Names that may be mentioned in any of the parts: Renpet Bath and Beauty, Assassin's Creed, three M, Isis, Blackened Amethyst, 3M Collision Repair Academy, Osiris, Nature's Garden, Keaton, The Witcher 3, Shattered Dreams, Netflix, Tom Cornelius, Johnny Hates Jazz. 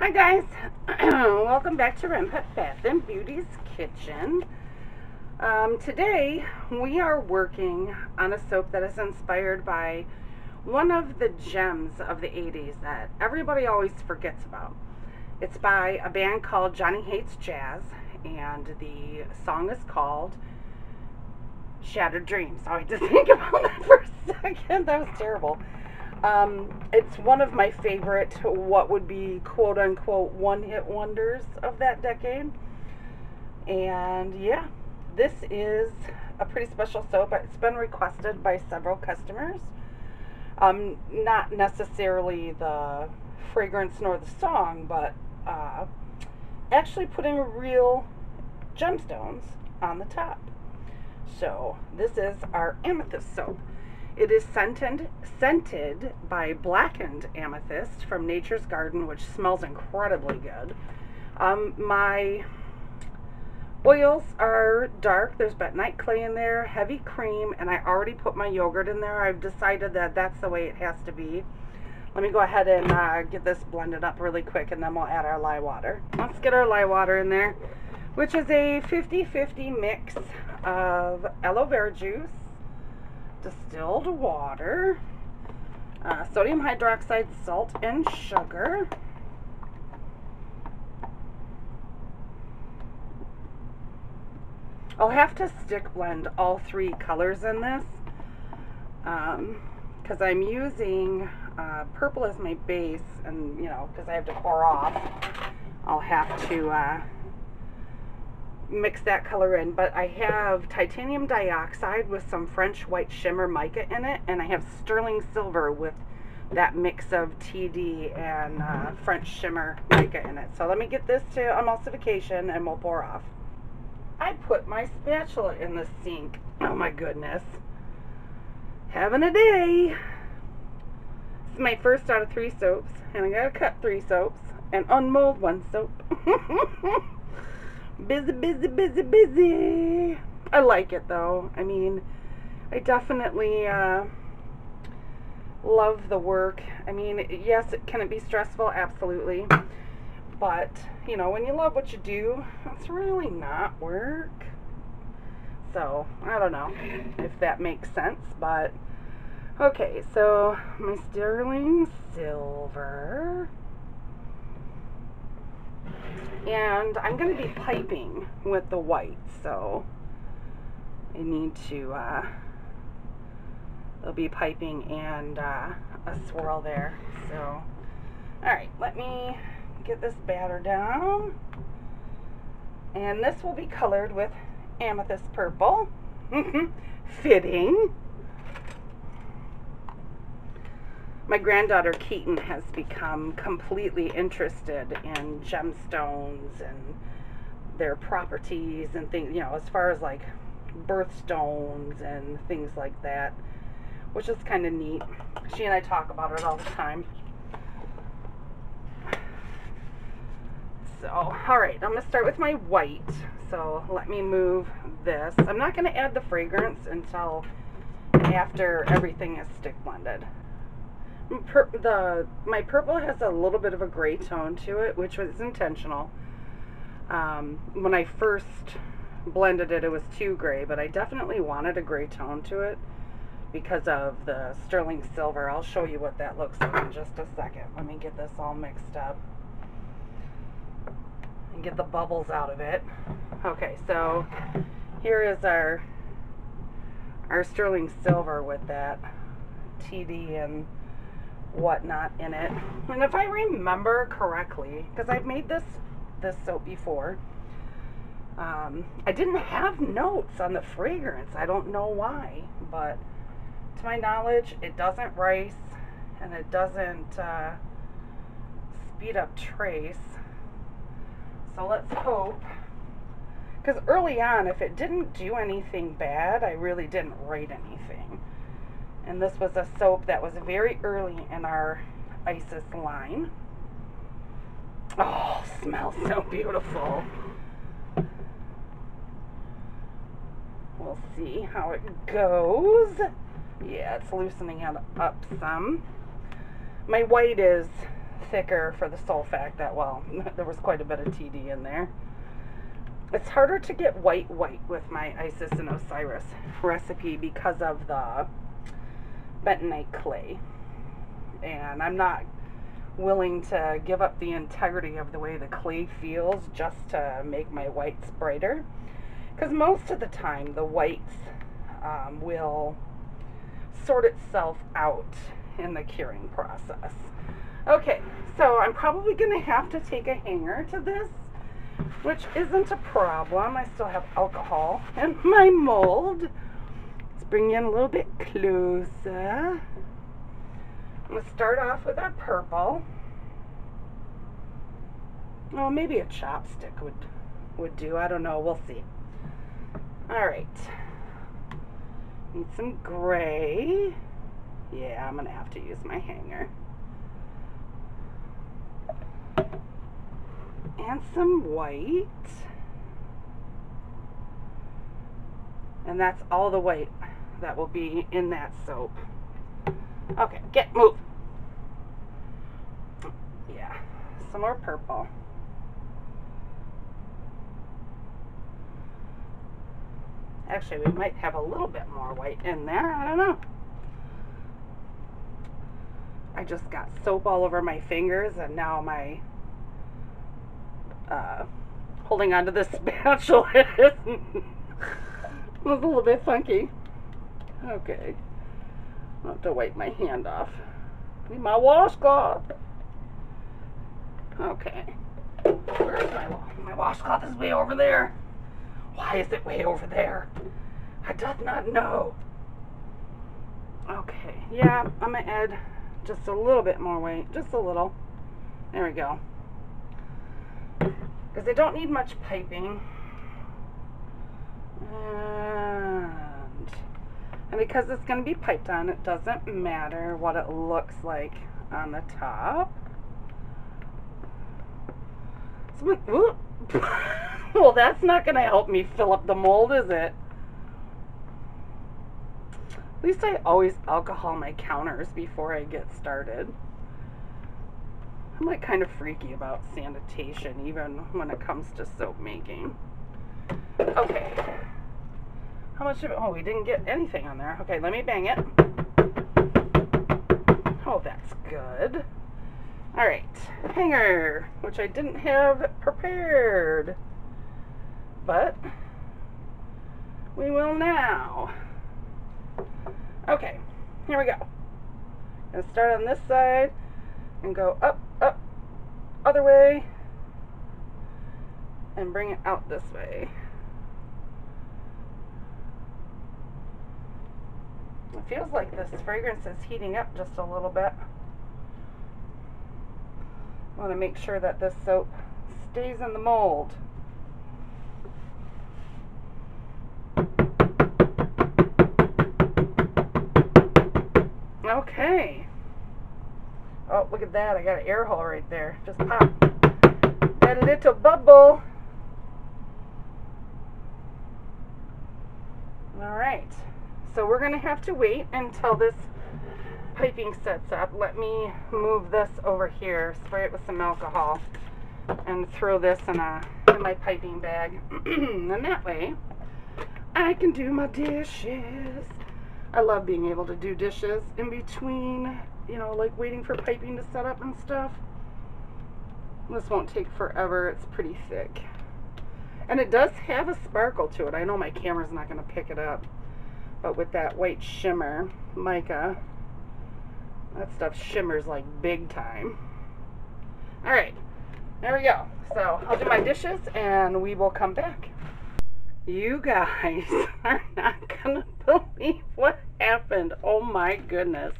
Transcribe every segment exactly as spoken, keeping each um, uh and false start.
Hi guys, welcome back to Renpet Bath and Beauty's Kitchen. Um, today we are working on a soap that is inspired by one of the gems of the eighties that everybody always forgets about. It's by a band called Johnny Hates Jazz, and the song is called Shattered Dreams. I had to think about that for a second, that was terrible. Um, it's one of my favorite, what would be quote-unquote one-hit wonders of that decade. And yeah, this is a pretty special soap. It's been requested by several customers. Um, not necessarily the fragrance nor the song, but uh, actually putting real gemstones on the top. So this is our amethyst soap. It is scented, scented by Blackened Amethyst from Nature's Garden, which smells incredibly good. Um, my oils are dark. There's bentonite clay in there, heavy cream, and I already put my yogurt in there. I've decided that that's the way it has to be. Let me go ahead and uh, get this blended up really quick, and then we'll add our lye water. Let's get our lye water in there, which is a fifty fifty mix of aloe vera juice, distilled water, uh, sodium hydroxide, salt, and sugar. I'll have to stick blend all three colors in this because um, I'm using uh, purple as my base, and you know, because I have to pour off, I'll have to uh, mix that color in. But I have titanium dioxide with some French white shimmer mica in it, and I have sterling silver with that mix of T D and uh, French shimmer mica in it. So let me get this to emulsification and we'll pour off. I put my spatula in the sink. Oh my goodness, having a day. This is my first out of three soaps, and I gotta cut three soaps and unmold one soap. Busy, busy, busy, busy. I like it though. I mean, I definitely uh, love the work. I mean, yes, it, can it be stressful? Absolutely. But, you know, when you love what you do, it's really not work. So, I don't know if that makes sense, but okay, so my sterling silver. And I'm going to be piping with the white, so I need to, uh, there'll be piping and uh, a swirl there. So, alright, let me get this batter down. And this will be colored with amethyst purple. Fitting. My granddaughter Keaton has become completely interested in gemstones and their properties and things, you know, as far as like birthstones and things like that, which is kind of neat. She and I talk about it all the time. So, all right, I'm going to start with my white. So let me move this. I'm not going to add the fragrance until after everything is stick blended. Per, the my purple has a little bit of a gray tone to it, which was intentional. Um, when I first blended it, it was too gray, but I definitely wanted a gray tone to it because of the sterling silver. I'll show you what that looks like in just a second. Let me get this all mixed up and get the bubbles out of it. Okay, so here is our our sterling silver with that T D and whatnot in it. And if I remember correctly, because I've made this this soap before, um, I didn't have notes on the fragrance. I don't know why, but to my knowledge, it doesn't rice and it doesn't uh, speed up trace. So let's hope, because early on, if it didn't do anything bad, I really didn't rate anything. And this was a soap that was very early in our Isis line. Oh, smells so beautiful. We'll see how it goes. Yeah, it's loosening up some. My white is thicker for the sole fact that, well, there was quite a bit of T D in there. It's harder to get white white with my Isis and Osiris recipe because of the bentonite clay. And I'm not willing to give up the entirety of the way the clay feels just to make my whites brighter. Because most of the time the whites um, will sort itself out in the curing process. Okay, so I'm probably going to have to take a hanger to this, which isn't a problem. I still have alcohol in my mold. Let's bring you in a little bit closer. I'm going to start off with our purple. Oh, maybe a chopstick would, would do. I don't know. We'll see. All right. Need some gray. Yeah, I'm going to have to use my hanger. And some white. And that's all the white that will be in that soap. Okay, get move. Yeah, some more purple. Actually, we might have a little bit more white in there. I don't know. I just got soap all over my fingers, and now my uh, holding onto this spatula was a little bit funky. Okay. I'll have to wipe my hand off. Need my washcloth. Okay. Where's my my washcloth? Is way over there. Why is it way over there? I doth not know. Okay. Yeah, I'm gonna add just a little bit more weight, just a little. There we go. Because I don't need much piping. And. And because it's going to be piped on, it doesn't matter what it looks like on the top. So, ooh. Well, that's not going to help me fill up the mold, is it? At least I always alcohol my counters before I get started. I'm like kind of freaky about sanitation, even when it comes to soap making. Okay. How much of it? Oh, we didn't get anything on there. Okay, let me bang it. Oh, that's good. All right, hanger, which I didn't have prepared, but we will now. Okay, here we go. I'm gonna start on this side and go up, up, other way, and bring it out this way. It feels like this fragrance is heating up just a little bit. I want to make sure that this soap stays in the mold. Okay. Oh, look at that. I got an air hole right there. Just pop that little bubble. All right. So we're going to have to wait until this piping sets up. Let me move this over here, spray it with some alcohol, and throw this in, a, in my piping bag. And that way, I can do my dishes. I love being able to do dishes in between, you know, like waiting for piping to set up and stuff. This won't take forever. It's pretty thick. And it does have a sparkle to it. I know my camera's not going to pick it up. But with that white shimmer, mica, that stuff shimmers like big time. All right, there we go. So I'll do my dishes and we will come back. You guys are not gonna believe what happened. Oh my goodness.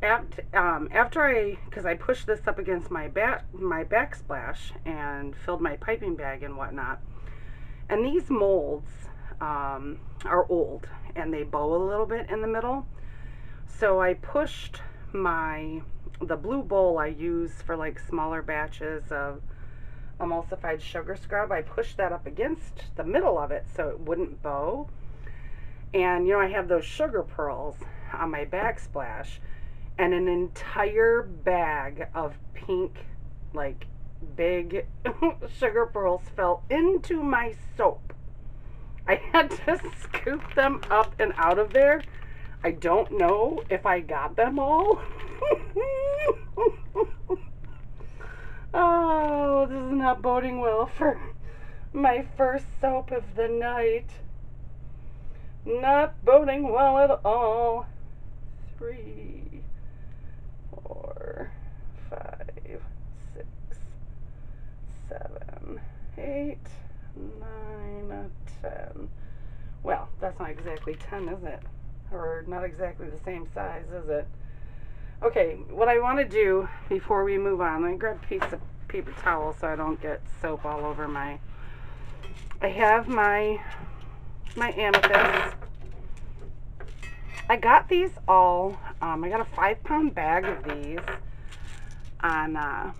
After, um, after I, because I pushed this up against my, back, my backsplash and filled my piping bag and whatnot. And these molds um, are old. And they bow a little bit in the middle, so I pushed my the blue bowl I use for like smaller batches of emulsified sugar scrub. I pushed that up against the middle of it so it wouldn't bow. And you know, I have those sugar pearls on my backsplash, and an entire bag of pink, like, big sugar pearls fell into my soap. I had to scoop them up and out of there. I don't know if I got them all. Oh, this is not boding well for my first soap of the night. Not boding well at all. Three, four, five, six, seven, eight, nine, ten. Well, that's not exactly ten, is it? Or not exactly the same size, is it? Okay, what I want to do before we move on, let me grab a piece of paper towel so I don't get soap all over my... I have my my amethyst. I got these all, um, I got a five pound bag of these on uh,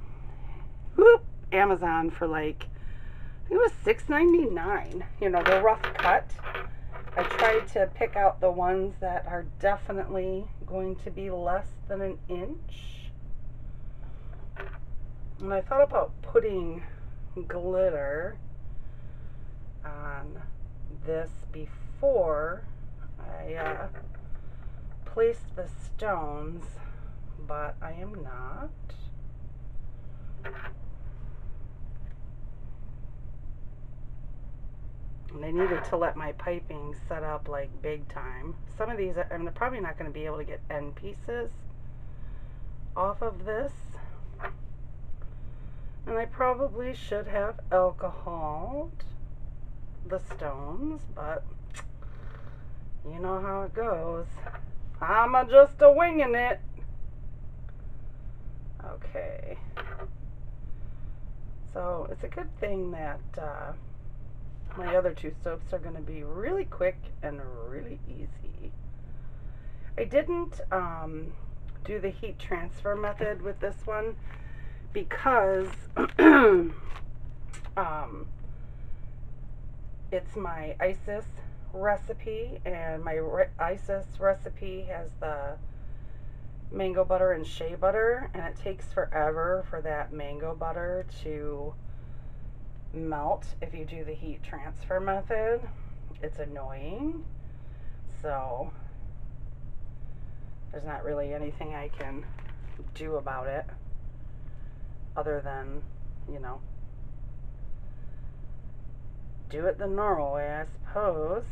whoop, Amazon for like, I think it was six ninety-nine. You know, they're rough cut. I tried to pick out the ones that are definitely going to be less than an inch. And I thought about putting glitter on this before I uh, placed the stones, but I am not. And I needed to let my piping set up like big time. Some of these, I'm probably not going to be able to get end pieces off of this. And I probably should have alcoholed the stones, but you know how it goes. I'm just a winging it. Okay. So it's a good thing that... Uh, my other two soaps are going to be really quick and really easy. I didn't um, do the heat transfer method with this one because um, it's my Isis recipe, and my re Isis recipe has the mango butter and shea butter, and it takes forever for that mango butter to melt if you do the heat transfer method. It's annoying. So there's not really anything I can do about it other than, you know, do it the normal way, I suppose.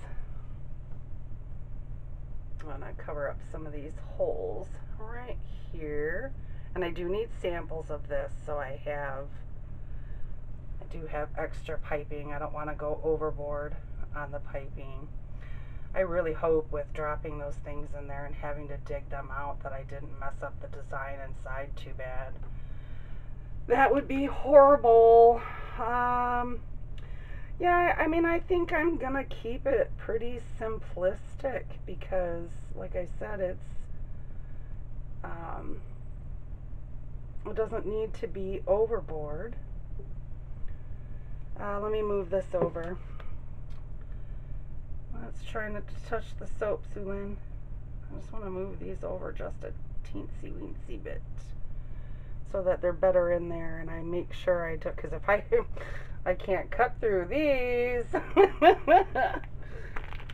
I'm going to cover up some of these holes right here. And I do need samples of this, so I have do have extra piping. I don't want to go overboard on the piping. I really hope with dropping those things in there and having to dig them out that I didn't mess up the design inside too bad. That would be horrible. Um, yeah, I mean, I think I'm gonna keep it pretty simplistic because, like I said, it's um, it doesn't need to be overboard. Uh, let me move this over. Let's try not to touch the soap, Sulin. I just want to move these over just a teensy weensy bit so that they're better in there, and I make sure I took, because if I I can't cut through these.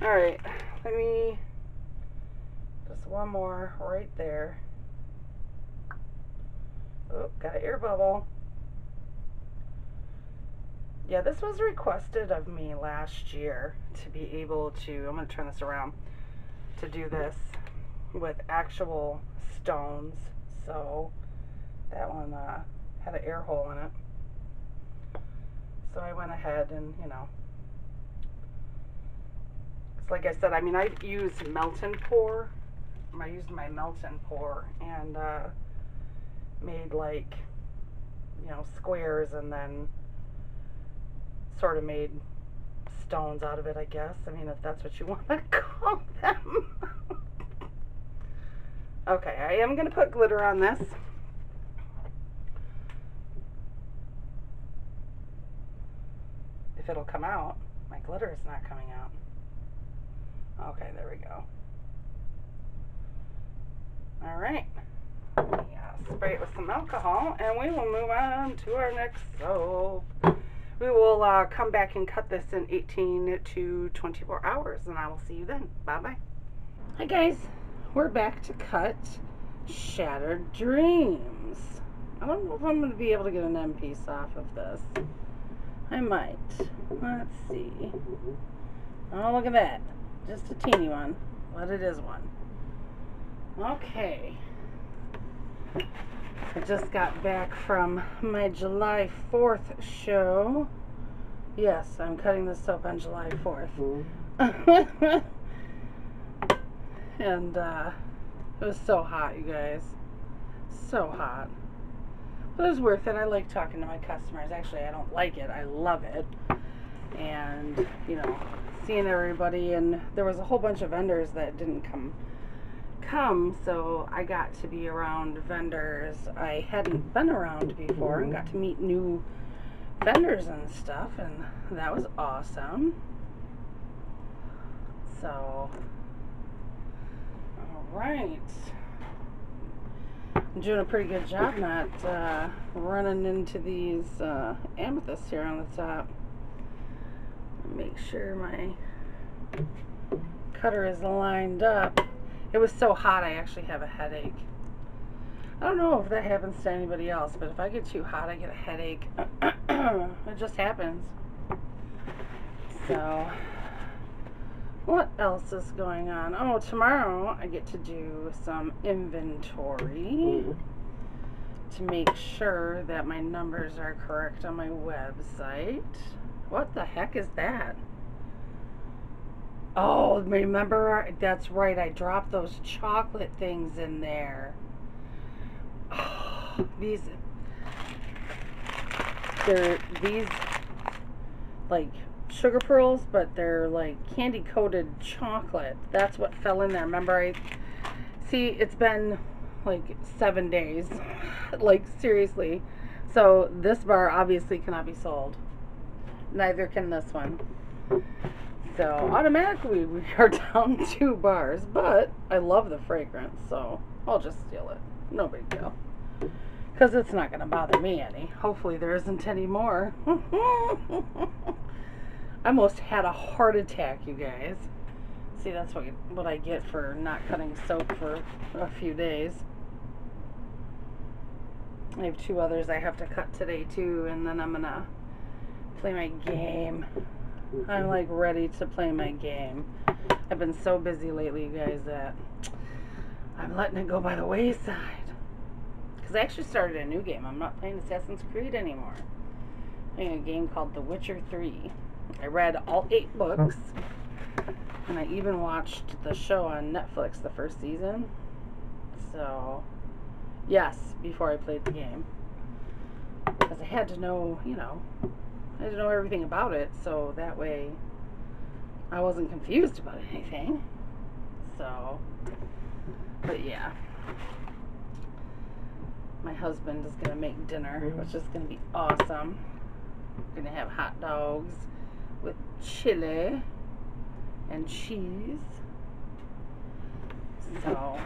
Alright, let me just one more right there. Oh, got an air bubble. Yeah, this was requested of me last year to be able to, I'm going to turn this around, to do this with actual stones. So that one uh, had an air hole in it. So I went ahead and, you know, cause like I said, I mean, I used melt and pour. I used my melt and pour and uh, made like, you know, squares, and then sort of made stones out of it, I guess. I mean, if that's what you want to call them. Okay, I am going to put glitter on this. If it'll come out. My glitter is not coming out. Okay, there we go. Alright. Yeah, spray it with some alcohol, and we will move on to our next soap. We will uh, come back and cut this in eighteen to twenty-four hours, and I will see you then. Bye-bye. Hi guys, we're back to cut Shattered Dreams. I don't know if I'm going to be able to get an end piece off of this. I might. Let's see. Oh, look at that. Just a teeny one, but it is one. Okay. I just got back from my July fourth show. Yes, I'm cutting this up on July fourth. Mm. And uh, it was so hot, you guys. So hot. But it was worth it. I like talking to my customers. Actually, I don't like it. I love it. And, you know, seeing everybody. And there was a whole bunch of vendors that didn't come. come so I got to be around vendors I hadn't been around before and got to meet new vendors and stuff, and that was awesome. So alright, I'm doing a pretty good job not uh, running into these uh, amethysts here on the top. Make sure my cutter is lined up. It was so hot I actually have a headache. I don't know if that happens to anybody else, but if I get too hot I get a headache. It just happens. So what else is going on? Oh, tomorrow I get to do some inventory to make sure that my numbers are correct on my website. What the heck is that? Oh, remember, that's right, I dropped those chocolate things in there. Oh, these, they're these, like, sugar pearls, but they're, like, candy-coated chocolate. That's what fell in there, remember? I see, it's been, like, seven days. Like, seriously. So, this bar obviously cannot be sold. Neither can this one. So automatically we are down two bars, but I love the fragrance, so I'll just steal it. No big deal. Because it's not going to bother me any. Hopefully there isn't any more. I almost had a heart attack, you guys. See, that's what, what I get for not cutting soap for a few days. I have two others I have to cut today too, and then I'm going to play my game. I'm like ready to play my game. I've been so busy lately, you guys, that I'm letting it go by the wayside. Because I actually started a new game. I'm not playing Assassin's Creed anymore. I'm playing a game called The Witcher three. I read all eight books. And I even watched the show on Netflix, the first season. So, yes, before I played the game. Because I had to know, you know... I didn't know everything about it, so that way I wasn't confused about anything. So, but yeah. My husband is going to make dinner, which is going to be awesome. We're going to have hot dogs with chili and cheese. So,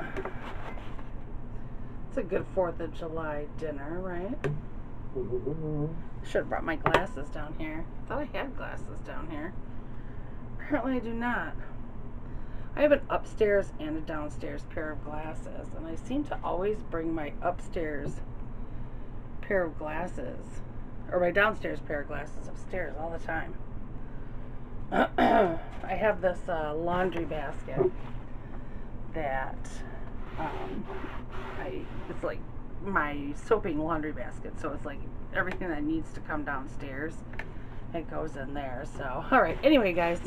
it's a good fourth of July dinner, right? Should have brought my glasses down here. I thought I had glasses down here. Apparently I do not. I have an upstairs and a downstairs pair of glasses, and I seem to always bring my upstairs pair of glasses, or my downstairs pair of glasses upstairs all the time. I have this uh, laundry basket that um, I, it's like my soaping laundry basket, so it's like everything that needs to come downstairs, it goes in there. So alright, anyway guys,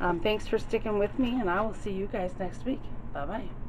um, thanks for sticking with me, and I will see you guys next week. Bye bye.